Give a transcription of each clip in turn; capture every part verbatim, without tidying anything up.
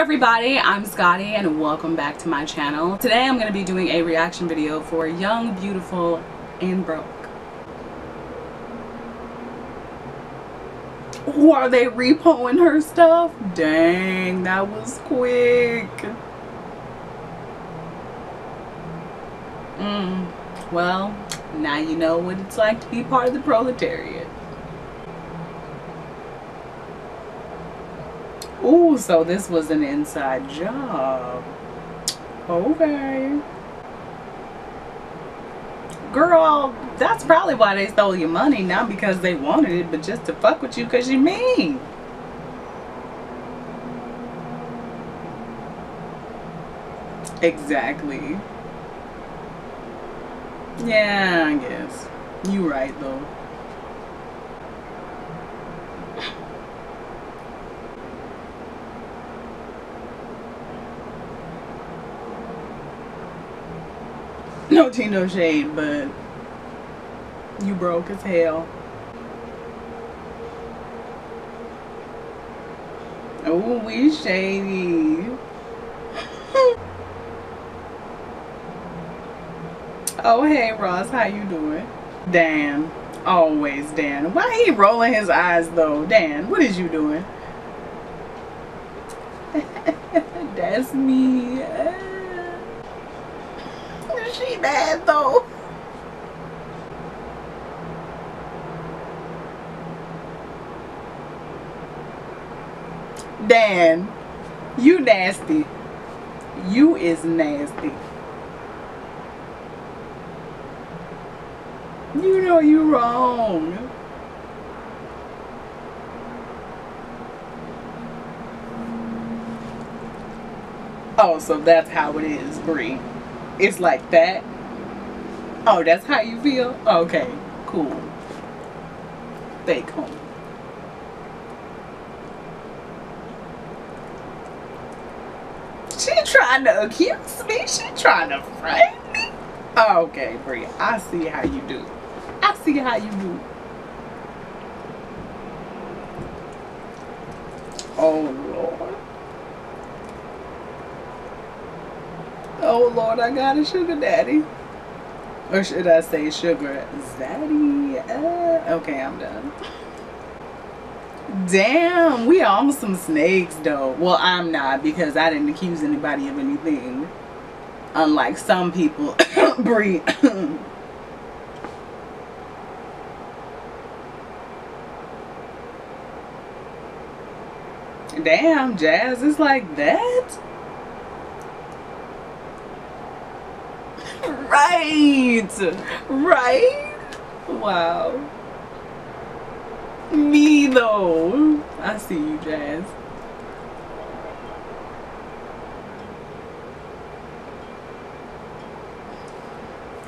everybody, I'm Scotti and welcome back to my channel. Today I'm going to be doing a reaction video for Young, Beautiful, and Broke. Ooh, are they repoing her stuff? Dang, that was quick. Mm, well, now you know what it's like to be part of the proletariat. Ooh, so this was an inside job. Okay. Girl, that's probably why they stole your money. Not because they wanted it, but just to fuck with you because you mean. Exactly. Yeah, I guess. You right, though. No tea, no shade, but you broke as hell. Oh, we shady. Oh, hey, Ross, how you doing? Dan, always Dan. Why he rolling his eyes, though? Dan, what is you doing? That's me. She bad though. Dan, you nasty. You is nasty. You know you wrong. Oh, so that's how it is, Bree. It's like that. Oh, that's how you feel? Okay, cool. Fake home. She trying to accuse me? She trying to frame me? Okay, Bree, I see how you do. I see how you do. Oh, Lord. Oh Lord, I got a sugar daddy. Or should I say sugar zaddy? Uh, okay, I'm done. Damn, we almost some snakes though. Well, I'm not because I didn't accuse anybody of anything. Unlike some people. Bree. Damn, Jazz, it's like that? Right, right. Wow. Me though. I see you, Jazz.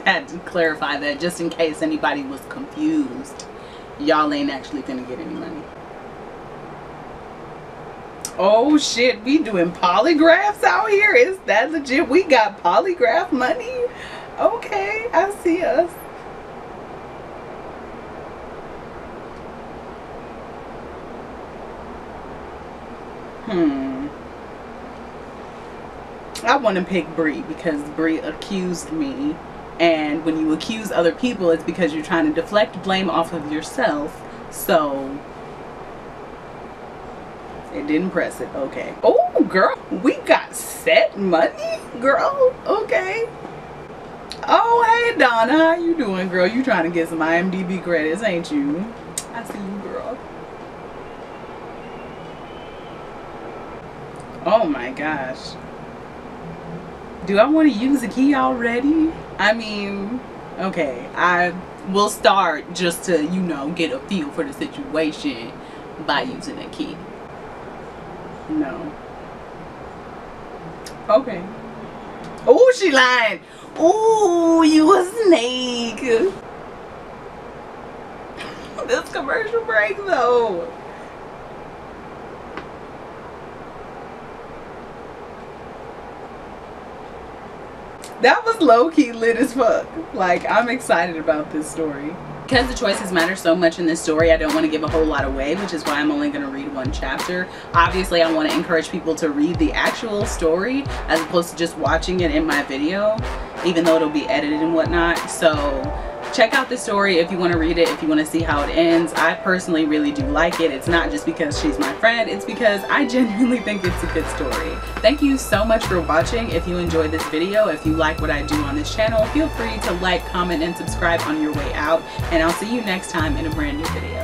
I had to clarify that just in case anybody was confused. Y'all ain't actually gonna get any money. Oh shit, we doing polygraphs out here? Is that legit? We got polygraph money? Okay, I see us. Hmm. I want to pick Bree because Bree accused me, and when you accuse other people, it's because you're trying to deflect blame off of yourself. So it didn't press it. Okay. Oh, girl, we got set money, girl. Okay. Oh, hey, Donna, how you doing, girl? You trying to get some I M D B credits, ain't you? I see you, girl. Oh, my gosh. Do I want to use the key already? I mean, okay, I will start just to, you know, get a feel for the situation by using a key. No. Okay. Oh, she lying. Oh, you a snake. This commercial break though. That was low-key lit as fuck. Like, I'm excited about this story. because the choices matter so much in this story, I don't want to give a whole lot away, which is why I'm only going to read one chapter. Obviously, I want to encourage people to read the actual story as opposed to just watching it in my video, even though it'll be edited and whatnot. So check out the story if you want to read it, if you want to see how it ends. I personally really do like it. It's not just because she's my friend, it's because I genuinely think it's a good story. Thank you so much for watching. If you enjoyed this video, if you like what I do on this channel, feel free to like, comment, and subscribe on your way out. And I'll see you next time in a brand new video.